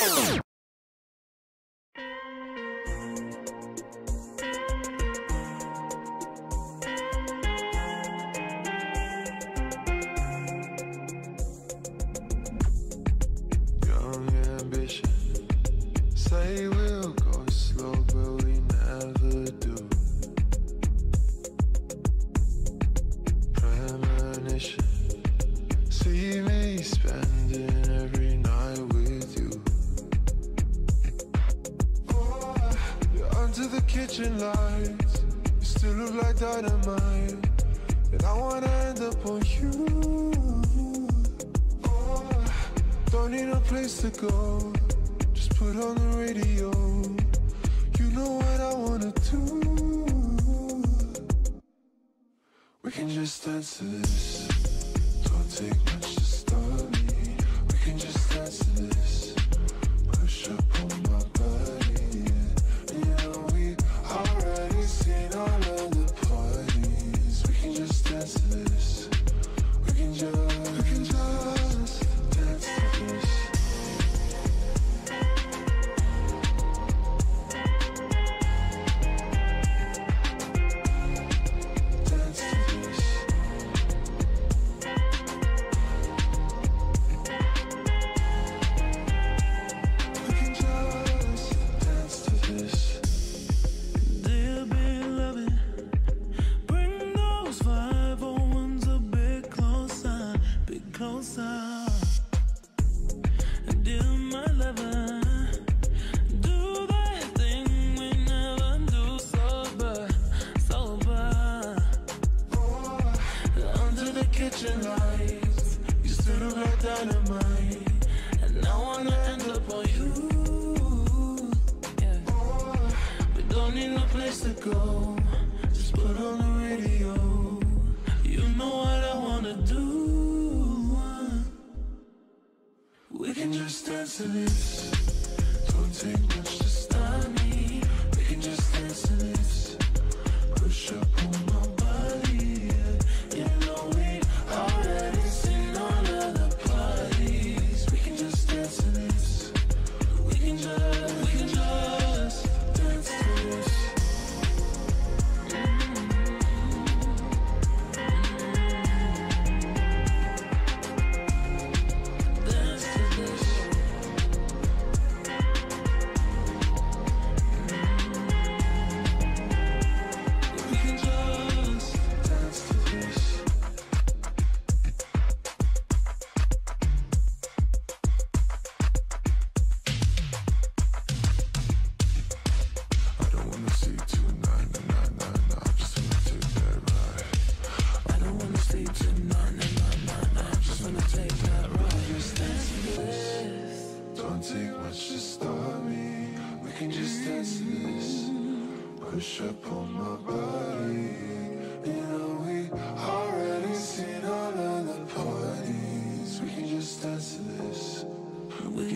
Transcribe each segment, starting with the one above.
We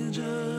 can just